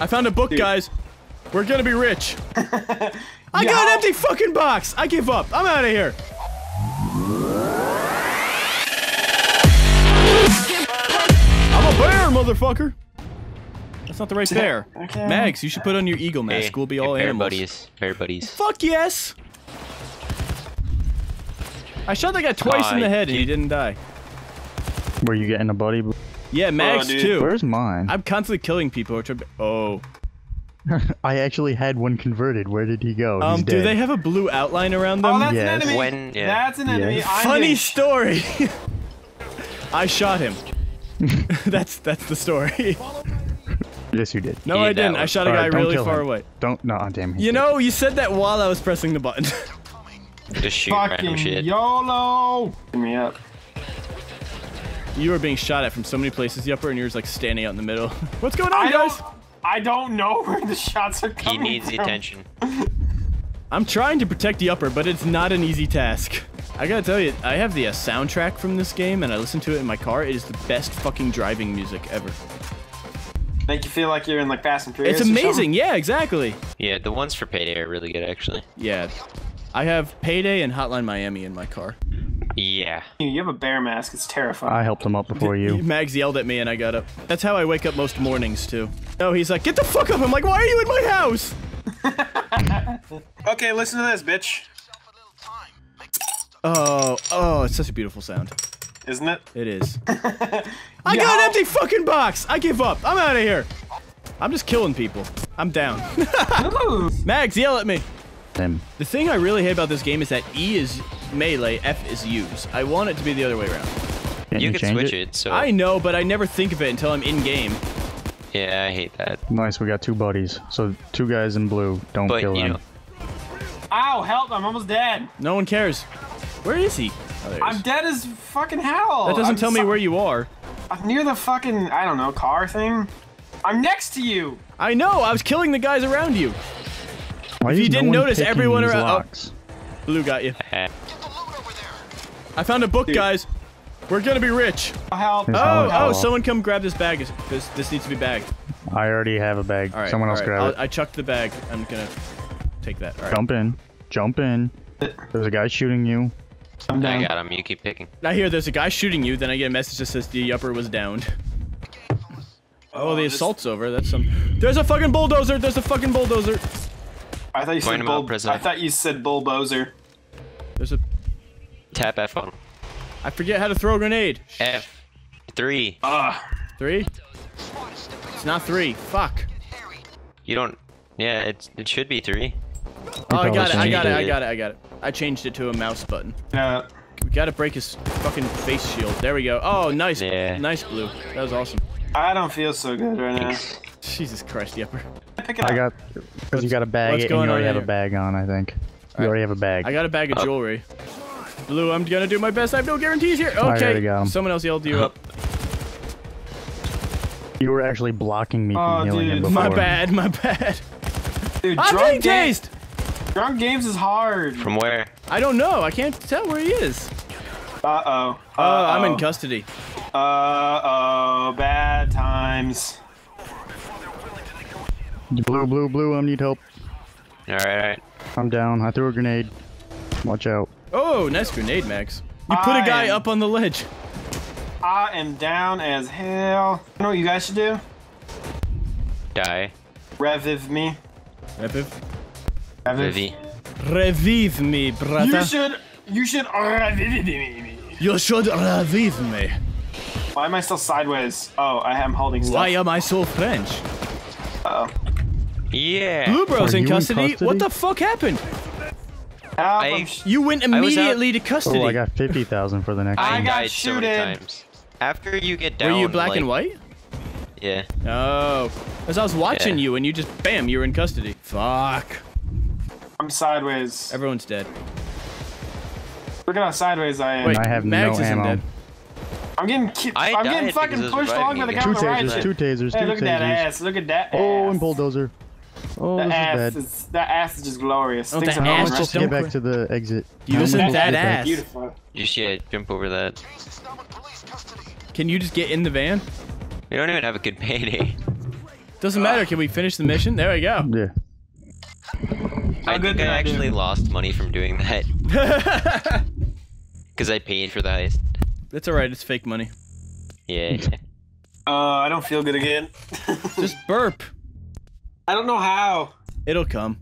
I found a book, dude. Guys. We're gonna be rich. I got an empty fucking box. I give up. I'm out of here. I'm a bear, motherfucker. That's not the right bear. Okay. Mags, you should put on your eagle mask. Hey, we'll be all animals. Bear buddies. Fuck yes. I shot that guy twice in the head and he didn't die. Were you getting a buddy? Yeah, Mags too. Where's mine? I'm constantly killing people. Oh. I actually had one converted. Where did he go? He's dead. Do they have a blue outline around them? Oh, that's an enemy. That's an enemy. Yes. Funny story. I shot him. that's the story. Yes, you did. No, I didn't. I shot a guy really far away. Don't. No, damn. You know, you said that while I was pressing the button. Just shoot random shit. YOLO! Give me up. You are being shot at from so many places, Yupper, and you're just like standing out in the middle. What's going on, guys? I don't know where the shots are coming from. He needs the attention. I'm trying to protect Yupper, but it's not an easy task. I gotta tell you, I have the soundtrack from this game, and I listen to it in my car. It is the best fucking driving music ever. Make you feel like you're in like Fast and Furious. It's amazing. Yeah, exactly. Yeah, the ones for Payday are really good, actually. Yeah. I have Payday and Hotline Miami in my car. Yeah. You have a bear mask. It's terrifying. I helped him up before you. Mags yelled at me and I got up. That's how I wake up most mornings, too. No, he's like, get the fuck up. I'm like, why are you in my house? Okay, listen to this, bitch. Oh, it's such a beautiful sound. Isn't it? It is. I got an empty fucking box. I give up. I'm out of here. I'm just killing people. I'm down. Mags, yell at me. The thing I really hate about this game is that E is melee, F is use. I want it to be the other way around. You can switch it, so... I know, but I never think of it until I'm in-game. Yeah, I hate that. Nice, we got two buddies. So, two guys in blue. Don't kill them. Ow, help, I'm almost dead. No one cares. Where is he? Oh, there he is. I'm dead as fucking hell. That doesn't tell me where you are. I'm near the fucking, I don't know, car thing. I'm next to you. I know, I was killing the guys around you. If you didn't notice, everyone around... Blue got you. I found a book, guys. We're gonna be rich. Help. Oh, someone come grab this bag. This needs to be bagged. I already have a bag. Right, someone else grab it. I chucked the bag. I'm gonna take that. All right. Jump in. Jump in. There's a guy shooting you. I'm down. I got him. You keep picking. I hear there's a guy shooting you, then I get a message that says the Yupper was downed. Oh, the assault's over. That's some... There's a fucking bulldozer! There's a fucking bulldozer! I thought you said bulldozer. There's a... Tap F on. I forget how to throw a grenade. F. Three. Three? It's not three. Fuck. You don't... Yeah, it should be three. Oh, I got it. I changed it to a mouse button. We gotta break his fucking face shield. There we go. Oh, nice. Yeah. Nice, Blue. That was awesome. I don't feel so good right now. Jesus Christ, Yupper. I got, because you got a bag and you already have a bag on, I think. You already have a bag. I got a bag of jewelry. Blue, I'm gonna do my best. I have no guarantees here. Okay, someone else yelled you up. You were actually blocking me from healing him before. My bad. Dude, I'm getting tased! Drunk games is hard. From where? I don't know. I can't tell where he is. Uh-oh. Oh, I'm in custody. Uh-oh. Bad times. Blue, I need help. Alright. I'm down. I threw a grenade. Watch out. Oh, nice grenade, Max. You put a guy up on the ledge. I am down as hell. You know what you guys should do? Die. Revive me. Revive me, brother. You should revive me. You should revive me. Why am I still sideways? Oh, I am holding stuff. Why am I so French? Yeah. Blue Bro's in custody? What the fuck happened? You went immediately to custody. Oh, I got 50,000 for the next one. I got shooted. After you get down. Were you black and white? Yeah. Oh. Because I was watching you and you just, bam, you were in custody. Fuck. I'm sideways. Everyone's dead. Look at how sideways I am. Wait, I have Max no ammo. Dead. I'm getting fucking pushed along by the guy with the riot shit. Two tasers. Hey, look at that ass. Look at that ass. Oh, and bulldozer. Oh, the ass is that ass is just glorious. Oh, the ass just get back to the exit. You listen to that ass. Beautiful. You should jump over that. Can you just get in the van? We don't even have a good Payday. Doesn't matter. Can we finish the mission? There we go. Yeah. I think I actually lost money from doing that. Because I paid for the heist. That's alright. It's fake money. Yeah. I don't feel good again. Just burp. I don't know how. It'll come.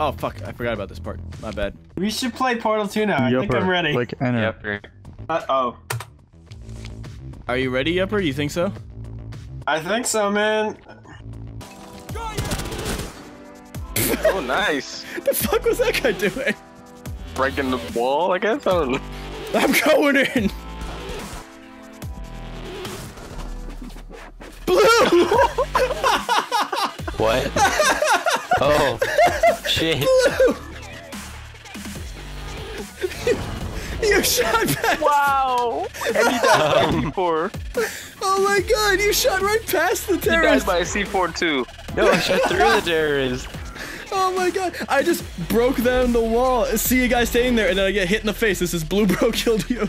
Oh, fuck. I forgot about this part. My bad. We should play Portal 2 now. I think I'm ready. Like, Yupper. Uh-oh. Are you ready, Yupper? You think so? I think so, man. Oh, nice. The fuck was that guy doing? Breaking the wall, I guess? I don't know. I'm going in. Blue! What? Oh, shit. Blue! You shot past— Wow! And he died by C4. Oh my god, you shot right past the terrorist! He died by C4 too. No, I shot through the terrorist. Oh my god, I just broke down the wall. See you guys standing there, and then I get hit in the face. This is Blue Bro killed you.